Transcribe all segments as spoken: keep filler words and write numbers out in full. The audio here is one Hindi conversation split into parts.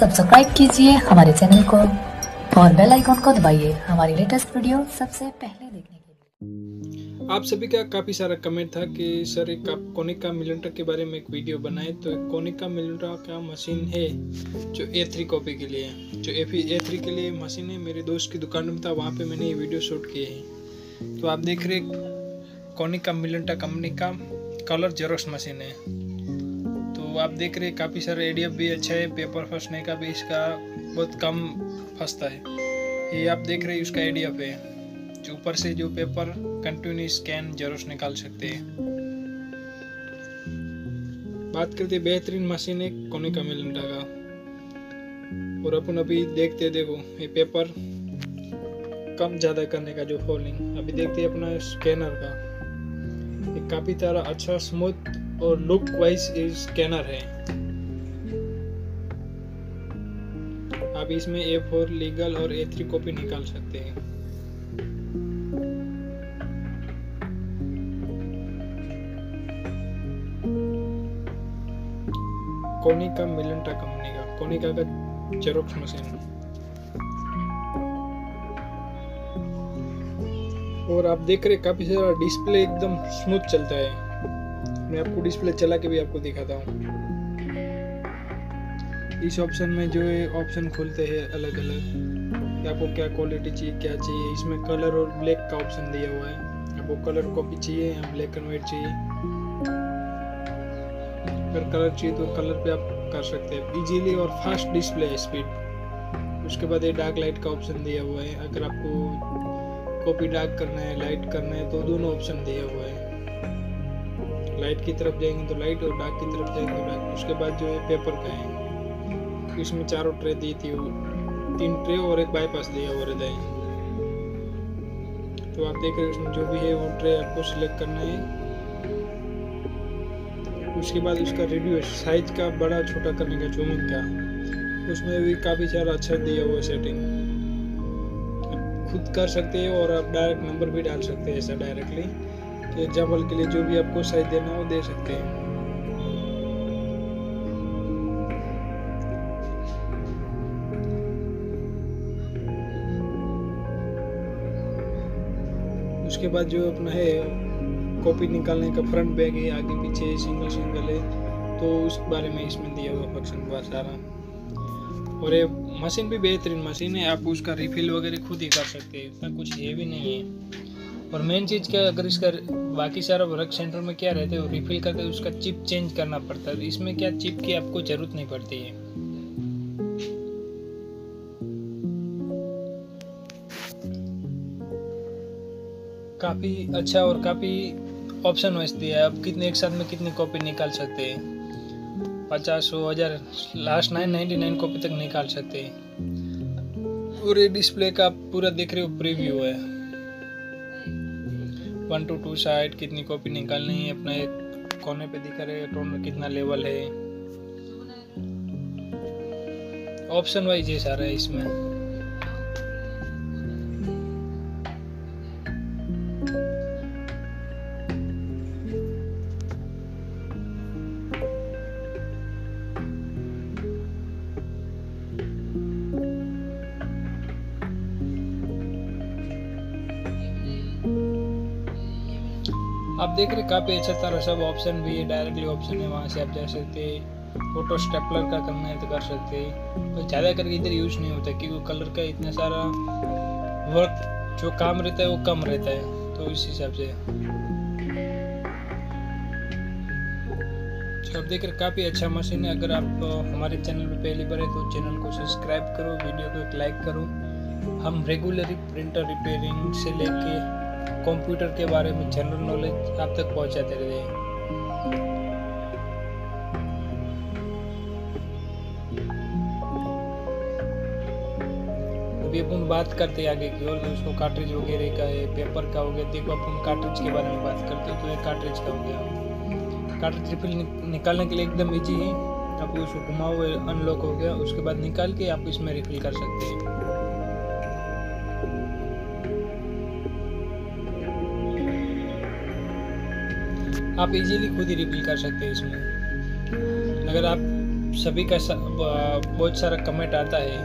सब्सक्राइब कीजिए हमारे चैनल को और बेल आइकॉन को दबाइए हमारी लेटेस्ट वीडियो सबसे पहले देखने के लिए। आप सभी का काफ़ी सारा कमेंट था कि सर एक आप कोनिका मिनोल्टा के बारे में एक वीडियो बनाए, तो कोनिका मिनोल्टा का मशीन है जो ए थ्री कॉपी के लिए है, जो ए थ्री के लिए मशीन है। मेरे दोस्त की दुकान में था, वहाँ पर मैंने ये वीडियो शूट किए हैं। तो आप देख रहे कोनिका मिनोल्टा कंपनी का कलर जेरोक्स मशीन है। तो आप देख रहे काफ़ी सारे एडीएफ भी अच्छा है, पेपर फंसने का भी इसका बहुत कम फंसता है। ये आप देख रहे उसका एडीएफ है जो ऊपर से जो पेपर कंटिन्यू स्कैन जेरोक्स निकाल सकते हैं। बात करते बेहतरीन मशीन है कोनिका मिनोल्टा का। और अपन अभी देखते देखो ये पेपर कम ज़्यादा करने का जो फोल्डिंग, अभी देखते हैं अपना स्कैनर का। ये काफ़ी सारा अच्छा स्मूथ और लुक वाइज स्कैनर है। आप इसमें ए फोर लीगल और ए थ्री कॉपी निकाल सकते हैं। कोनिका मिनोल्टा कंपनी का कोनिका का जेरोक्स मशीन। और आप देख रहे काफी सारा डिस्प्ले एकदम स्मूथ चलता है। मैं आपको डिस्प्ले चला के भी आपको दिखाता हूँ। इस ऑप्शन में जो है ऑप्शन खुलते हैं अलग अलग, आपको क्या क्वालिटी चाहिए क्या चाहिए। इसमें कलर और ब्लैक का ऑप्शन दिया हुआ है, आपको कलर कॉपी चाहिए या ब्लैक एंड वाइट चाहिए। अगर कलर चाहिए तो कलर पे आप कर सकते हैं इजीली और फास्ट डिस्प्ले स्पीड। उसके बाद ये डार्क लाइट का ऑप्शन दिया हुआ है, अगर आपको कॉपी डार्क करना है लाइट करना है तो दोनों ऑप्शन दिया हुआ है। लाइट की तरफ जाएंगे तो लाइट और डार्क की तरफ जाएंगे तो डार्क। उसके बाद जो है पेपर का है, इसमें चारों ट्रे दी थी, तीन ट्रे और एक बाईपास दिया हुआ रहता है। तो आप देख रहे हैं उसमें जो भी है वो ट्रे आपको सिलेक्ट करना है। उसके बाद उसका रेडियो साइज का बड़ा छोटा करने का जूमिंग का, उसमें भी काफ़ी सारा अच्छा दिया हुआ सेटिंग। आप खुद कर सकते हैं और आप डायरेक्ट नंबर भी डाल सकते हैं ऐसा डायरेक्टली। एग्जाम्पल के लिए जो भी आपको साइज देना हो दे सकते हैं। उसके बाद जो अपना है कॉपी निकालने का फ्रंट बैग है, आगे पीछे सिंगल सिंगल है, तो उस बारे में इसमें दिया हुआ फंक्शन बहुत सारा। और ये मशीन भी बेहतरीन मशीन है, आप उसका रिफिल वगैरह खुद ही कर सकते हैं, इतना कुछ ये भी नहीं है। और मेन चीज़ क्या, अगर इसका बाकी सारा वर्क सेंटर में क्या रहता है वो रिफिल करके उसका चिप चेंज करना पड़ता है, इसमें क्या चिप की आपको जरूरत नहीं पड़ती है। काफ़ी अच्छा और काफ़ी ऑप्शन वाइज दिया है, आप कितने एक साथ में कितनी कॉपी निकाल सकते हैं, पचास सौ हज़ार last nine ninety nine copy तक निकाल सकते हैं। और ये डिस्प्ले का पूरा देख रहे हो प्रीव्यू है, वन टू टू साइड कितनी कॉपी निकालनी है, अपना एक कोने पे दिखा रहे टोन में कितना लेवल है, ऑप्शन वाइज ये सारा है इसमें। आप देख रहे काफ़ी अच्छा तरह सब ऑप्शन भी है, डायरेक्टली ऑप्शन है, वहाँ से आप जा सकते हैं। फोटो स्टेपलर का करना है तो कर सकते हैं, तो ज़्यादा करके इधर यूज़ नहीं होता क्योंकि कलर का इतना सारा वर्क जो काम रहता है वो कम रहता है, तो इस हिसाब से आप देख रहे काफ़ी अच्छा मशीन है। अगर आप हमारे चैनल पर पहली बार है तो चैनल को सब्सक्राइब करो, वीडियो को एक लाइक करो। हम रेगुलरली प्रिंटर रिपेयरिंग से लेके कंप्यूटर के बारे में जनरल नॉलेज आप तक पहुंचाते रहते हैं। अभी अपन बात करते हैं आगे की ओर, दोस्तों कार्ट्रिज वगैरह का है, पेपर का हो गया। देखो अपन कार्ट्रिज के बारे में बात करते हैं, तो ये कार्ट्रिज का हो गया। कार्ट्रिज रिफिल निकालने के लिए एकदम ईजी है, आप उसको घुमाओ अनलॉक हो गया, उसके बाद निकाल के आप इसमें रिफिल कर सकते हैं। आप इजीली खुद ही रिफिल कर सकते हैं इसमें। अगर आप सभी का बहुत सारा कमेंट आता है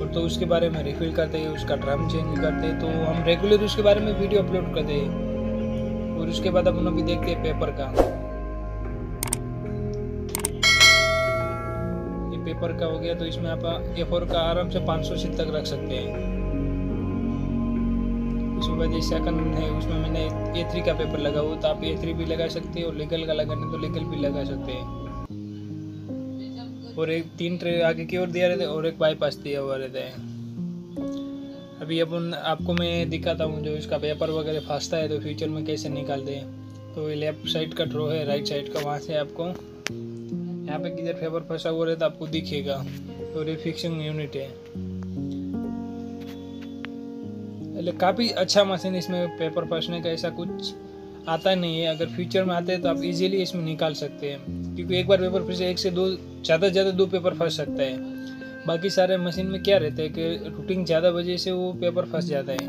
और तो उसके बारे में रिफिल करते हैं, उसका ड्रम चेंज करते हैं, तो हम रेगुलर उसके बारे में वीडियो अपलोड करते हैं। और उसके बाद अपन अभी देखते हैं पेपर का, ये पेपर का हो गया तो इसमें आप ए फोर का आराम से पाँच सौ सीट तक रख सकते हैं। उसमें बाद सेकंड है, उसमें मैंने ए थ्री का पेपर लगा हुआ तो आप ए थ्री भी लगा सकते हैं और लीगल का लगाने तो लीगल भी लगा सकते हैं। और एक तीन ट्रे आगे की ओर दिया रहते और एक बाईपास दिया हुआ रहता है। अभी अपन आपको मैं दिखाता हूँ जो इसका पेपर वगैरह फांसता है तो फ्यूचर में कैसे निकालते हैं। तो ये लेफ्ट साइड का ड्रो है, राइट साइड का वहाँ से आपको यहाँ पे किधर पेपर फंसा हुआ रहता आपको दिखेगा। और तो ये फिक्सिंग यूनिट है, એટલે काफ़ी अच्छा मशीन, इसमें पेपर फंसने का ऐसा कुछ आता नहीं है। अगर फ्यूचर में आते हैं तो आप इजीली इसमें निकाल सकते हैं, क्योंकि एक बार पेपर फंसे एक से दो, ज़्यादा से ज़्यादा दो पेपर फंस सकता है। बाकी सारे मशीन में क्या रहता है कि रूटीन ज़्यादा वजह से वो पेपर फंस जाता है,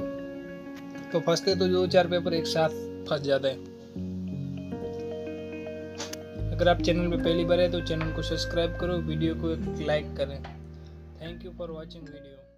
तो फंसते तो दो चार पेपर एक साथ फंस जाता है। अगर आप चैनल पर पहली बार है तो चैनल को सब्सक्राइब करो, वीडियो को एक लाइक करें। Thank you for watching video.